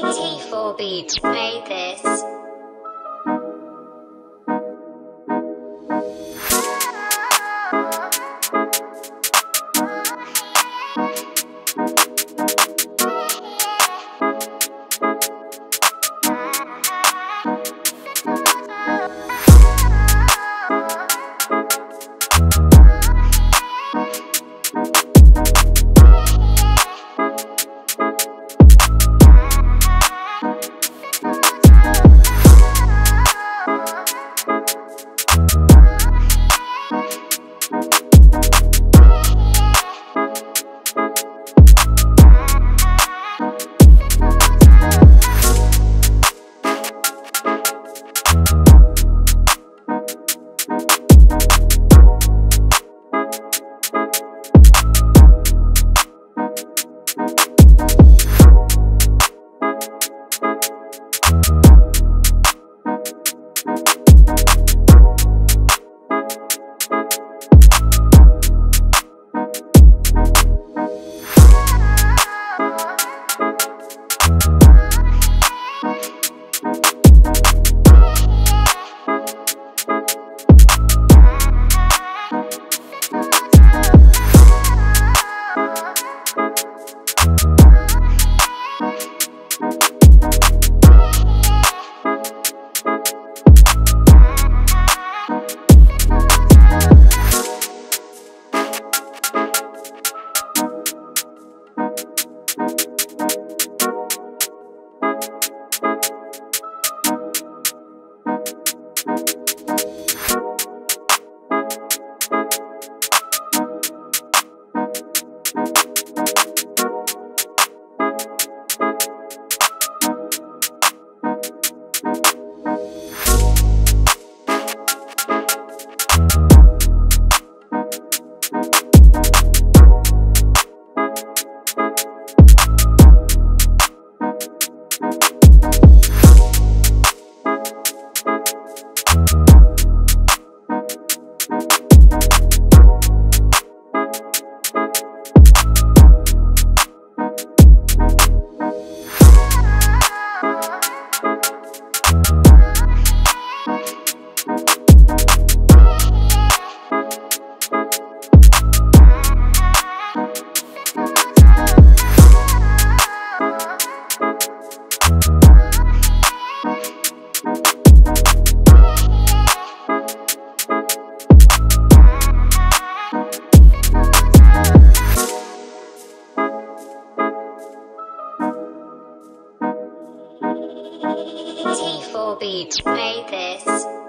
T-4our Beats made this. T-4our Beats made this.